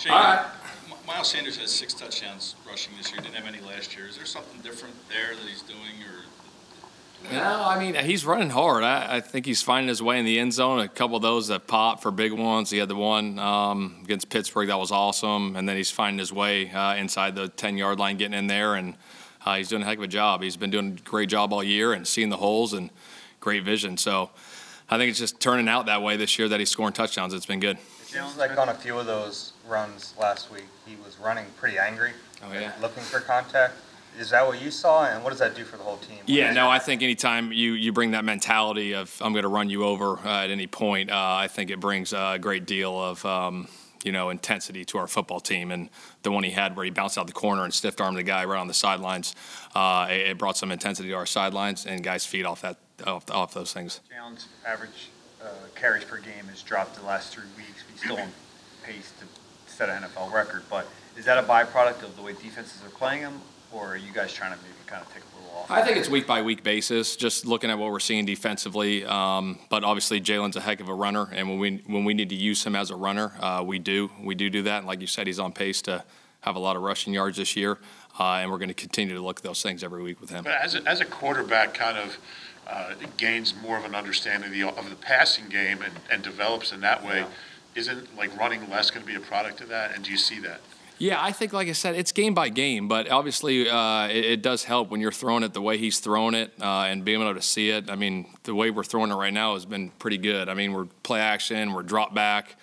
Shane, all right. Miles Sanders has 6 touchdowns rushing this year. Didn't have any last year. Is there something different there that he's doing? Or no, I mean, he's running hard. I think he's finding his way in the end zone. A couple of those that pop for big ones. He had the one against Pittsburgh that was awesome. And then he's finding his way inside the 10-yard line, getting in there. And he's doing a heck of a job. He's been doing a great job all year and seeing the holes and great vision. So I think it's just turning out that way this year that he's scoring touchdowns. It's been good. It seems like on a few of those runs last week, he was running pretty angry, looking for contact. Is that what you saw, and what does that do for the whole team? Yeah, no, I think anytime you bring that mentality of I'm going to run you over at any point, I think it brings a great deal of intensity to our football team. And the one he had where he bounced out the corner and stiff-armed the guy right on the sidelines, it brought some intensity to our sidelines, and guys feed off that off those things. Jalen's average carries per game has dropped the last 3 weeks. He's still on pace to set an NFL record, but is that a byproduct of the way defenses are playing him, or are you guys trying to maybe kind of take a little off? I think it's week-by-week basis, just looking at what we're seeing defensively. But obviously Jalen's a heck of a runner, and when we need to use him as a runner, we do that. And like you said, he's on pace to have a lot of rushing yards this year, and we're going to continue to look at those things every week with him. But as a quarterback, kind of gains more of an understanding of the passing game and develops in that way. Yeah. Isn't like running less going to be a product of that? And do you see that? Yeah, I think, like I said, it's game by game, but obviously it does help when you're throwing it the way he's throwing it and being able to see it. I mean, the way we're throwing it right now has been pretty good. I mean, we're play action, we're drop back,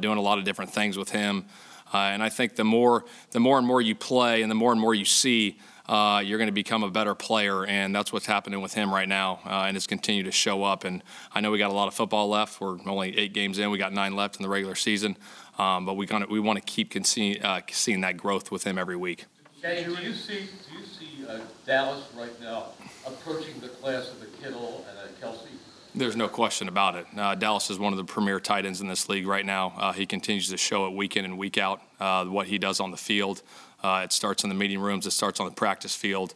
doing a lot of different things with him. And I think the more and more you play and the more and more you see, you're going to become a better player, and that's what's happening with him right now, and it's continued to show up. And I know we got a lot of football left. We're only 8 games in. We got 9 left in the regular season, but we want to keep seeing that growth with him every week. Shane, do you see Dallas right now approaching the class of the Kittle and Kelsey? There's no question about it. Dallas is one of the premier tight ends in this league right now. He continues to show it week in and week out, what he does on the field. It starts in the meeting rooms. It starts on the practice field,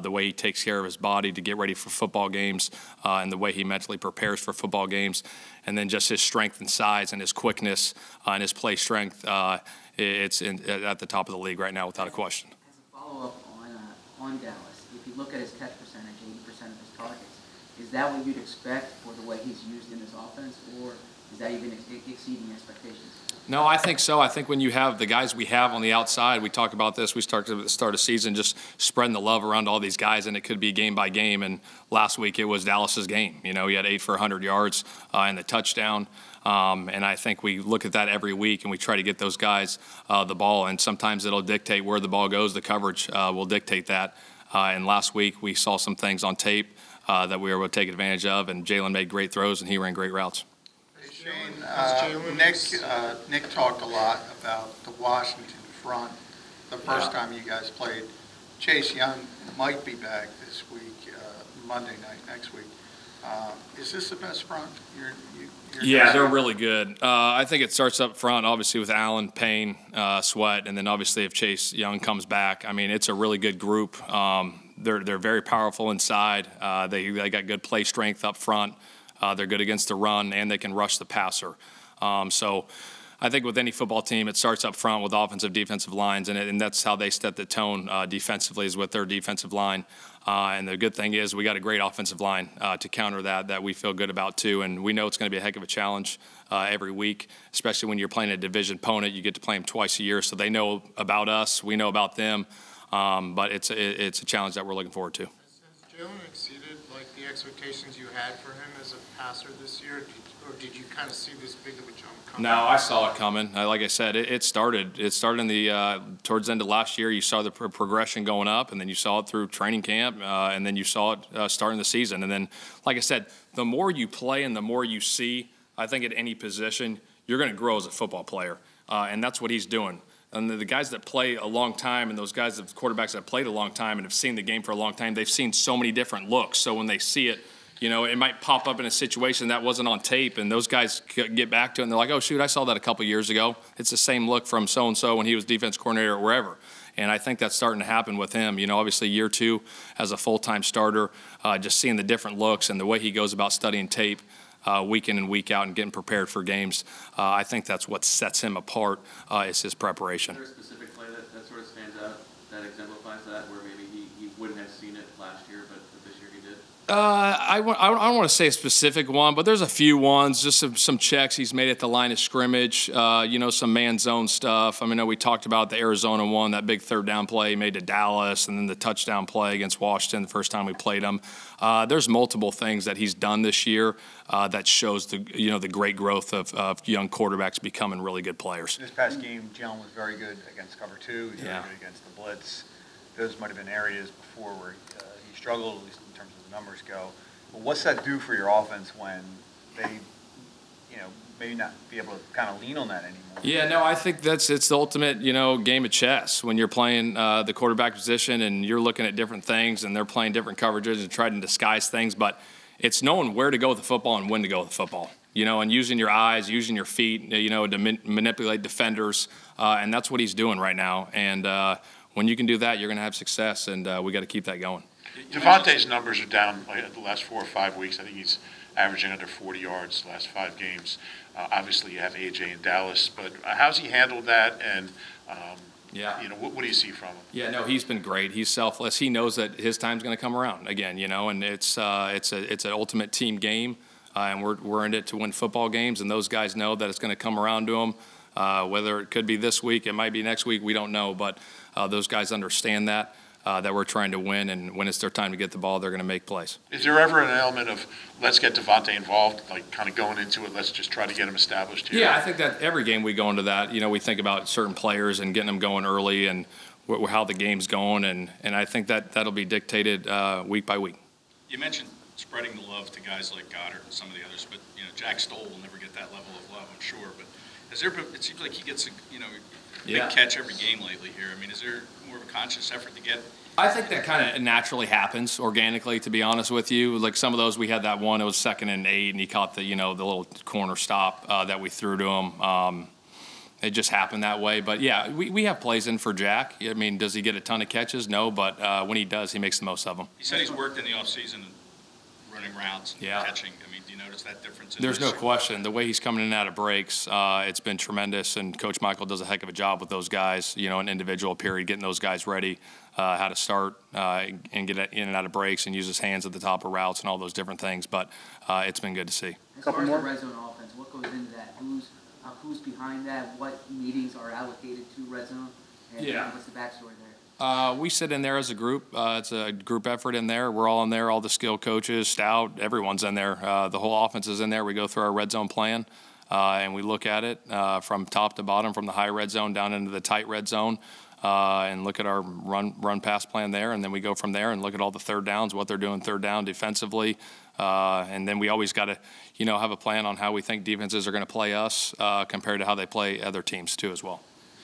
the way he takes care of his body to get ready for football games, and the way he mentally prepares for football games. And then just his strength and size and his quickness and his play strength, it's at the top of the league right now without a question. As a follow-up on Dallas, if you look at his catch percentage, 80% of his targets, is that what you'd expect for the way he's used in his offense, or is that even exceeding expectations? No, I think so. I think when you have the guys we have on the outside, we talk about this, we start to start a season just spreading the love around all these guys, and it could be game by game. And last week it was Dallas's game. You know, he had 8 for 100 yards and the touchdown. And I think we look at that every week, and we try to get those guys the ball. And sometimes it'll dictate where the ball goes. The coverage will dictate that. And last week we saw some things on tape that we were able to take advantage of, and Jalen made great throws, and he ran great routes. Shane, Nick talked a lot about the Washington front the first time you guys played. Chase Young might be back this week, Monday night, next week. Is this the best front? Yeah, they're really good. I think it starts up front, obviously, with Allen, Payne, Sweat, and then obviously if Chase Young comes back. I mean, it's a really good group. They're very powerful inside. They got good play strength up front. They're good against the run, and they can rush the passer. So I think with any football team, it starts up front with offensive, defensive lines, and that's how they set the tone defensively, is with their defensive line. And the good thing is we got a great offensive line to counter that we feel good about too. And we know it's going to be a heck of a challenge every week, especially when you're playing a division opponent. You get to play them twice a year, so they know about us. We know about them. But it's a challenge that we're looking forward to. Jalen exceeded like the expectations you had for him as a passer this year, or did you kind of see this big of a jump coming? No, I saw it coming. Like I said, it started in the towards the end of last year. You saw the progression going up, and then you saw it through training camp, and then you saw it starting the season. And then, like I said, the more you play and the more you see, I think at any position, you're going to grow as a football player, and that's what he's doing. And the guys that play a long time and those guys, the quarterbacks that played a long time and have seen the game for a long time, they've seen so many different looks. So when they see it, you know, it might pop up in a situation that wasn't on tape, and those guys get back to it, and they're like, oh, shoot, I saw that a couple years ago. It's the same look from so-and-so when he was defense coordinator or wherever. And I think that's starting to happen with him. You know, obviously year 2 as a full-time starter, just seeing the different looks and the way he goes about studying tape. week in and week out and getting prepared for games. I think that's what sets him apart is his preparation. Is there a specific play that sort of stands out, that exemplifies that, where maybe he wouldn't have seen it last year, but this year he did? I don't want to say a specific one, but there's a few ones, just some checks he's made at the line of scrimmage, you know, some man zone stuff. I mean, I know we talked about the Arizona one, that big third down play he made to Dallas, and then the touchdown play against Washington the first time we played him. There's multiple things that he's done this year that shows the, you know, the great growth of young quarterbacks becoming really good players. This past game, Jalen was very good against cover two. He was very good against the blitz. Those might have been areas before where he struggled, at least in terms of the numbers go. But what's that do for your offense when they, you know, maybe not be able to kind of lean on that anymore? Yeah, no, I think it's the ultimate, you know, game of chess when you're playing the quarterback position and you're looking at different things and they're playing different coverages and trying to disguise things. But it's knowing where to go with the football and when to go with the football, you know, and using your eyes, using your feet, you know, to manipulate defenders. And that's what he's doing right now. And when you can do that, you're going to have success, and we got to keep that going. Devontae's numbers are down like the last 4 or 5 weeks. I think he's averaging under 40 yards the last 5 games. Obviously, you have AJ in Dallas, but how's he handled that? And you know, what do you see from him? Yeah, no, he's been great. He's selfless. He knows that his time's going to come around again, you know, and it's an ultimate team game, and we're in it to win football games, and those guys know that it's going to come around to them. Whether it could be this week, it might be next week, we don't know, but those guys understand that. That we're trying to win, and when it's their time to get the ball, they're going to make plays. Is there ever an element of let's get Devontae involved, like kind of going into it, let's just try to get him established here? Yeah, I think that every game we go into that, you know, we think about certain players and getting them going early and how the game's going, and I think that'll be dictated week by week. You mentioned spreading the love to guys like Goddard and some of the others, but, you know, Jack Stoll will never get that level of love, I'm sure, but has there been, it seems like he gets, you know, big catch every game lately here. I mean, is there more of a conscious effort to get? I think that kind of naturally happens organically, to be honest with you. Like some of those, we had that one, it was 2nd and 8, and he caught the, you know, the little corner stop that we threw to him. It just happened that way. But, yeah, we have plays in for Jack. I mean, does he get a ton of catches? No, but when he does, he makes the most of them. He said he's worked in the offseason running routes, catching. I mean, do you notice that difference? There's no question. The way he's coming in and out of breaks, it's been tremendous, and Coach Michael does a heck of a job with those guys, you know, an individual period, getting those guys ready, how to start and get in and out of breaks and use his hands at the top of routes and all those different things, but it's been good to see. As far as the red zone offense, what goes into that? Who's behind that? What meetings are allocated to red zone? And what's the backstory there? We sit in there as a group. It's a group effort in there. We're all in there, all the skill coaches, Stout, everyone's in there. The whole offense is in there. We go through our red zone plan, and we look at it from top to bottom, from the high red zone down into the tight red zone, and look at our run-pass plan there, and then we go from there and look at all the third downs, what they're doing third down defensively. And then we always got to, you know, have a plan on how we think defenses are going to play us compared to how they play other teams too as well.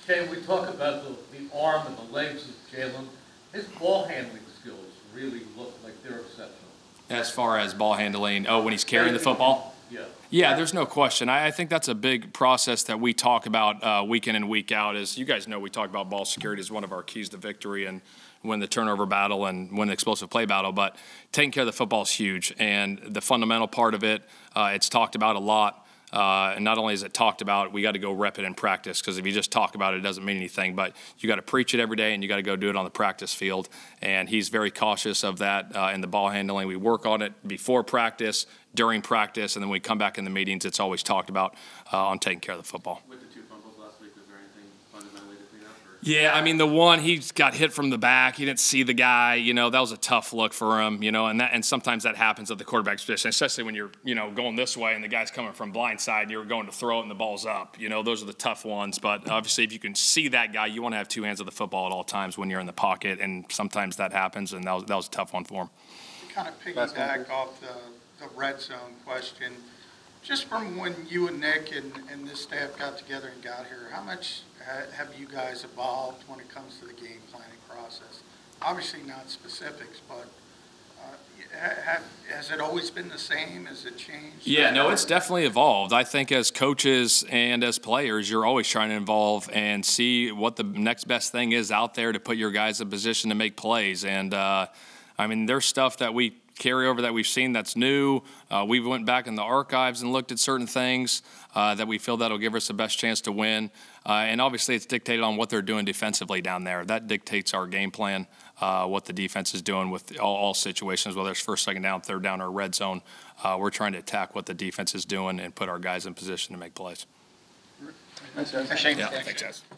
Shane, we talk about the arm and the legs of Jalen. His ball handling skills really look like they're exceptional. As far as ball handling, when he's carrying the football? Yeah. Yeah, there's no question. I think that's a big process that we talk about week in and week out. Is you guys know we talk about ball security as one of our keys to victory and win the turnover battle and win the explosive play battle, but taking care of the football is huge. And the fundamental part of it, it's talked about a lot. And not only is it talked about, we got to go rep it in practice, because if you just talk about it, it doesn't mean anything. But you got to preach it every day, and you got to go do it on the practice field. And he's very cautious of that in the ball handling. We work on it before practice, during practice, and then we come back in the meetings. It's always talked about on taking care of the football. With the 2 fumbles last week, was there anything fundamentally to clean up? Yeah, I mean, the one, he got hit from the back. He didn't see the guy. You know, that was a tough look for him, you know, and sometimes that happens at the quarterback's position, especially when you're, you know, going this way and the guy's coming from blind side and you're going to throw it and the ball's up. You know, those are the tough ones. But obviously if you can see that guy, you want to have 2 hands of the football at all times when you're in the pocket, and sometimes that happens, and that was a tough one for him. To kind of piggyback off the red zone question, just from when you and Nick and this staff got together and got here, how much have you guys evolved when it comes to the game planning process? Obviously not specifics, but has it always been the same? Has it changed? Yeah, no, it's definitely evolved. I think as coaches and as players, you're always trying to evolve and see what the next best thing is out there to put your guys in position to make plays. And, I mean, there's stuff that we carryover that we've seen that's new. We went back in the archives and looked at certain things that we feel that'll give us the best chance to win. And obviously it's dictated on what they're doing defensively down there. That dictates our game plan, what the defense is doing with all situations, whether it's first, second down, third down, or red zone. We're trying to attack what the defense is doing and put our guys in position to make plays. Thanks, guys.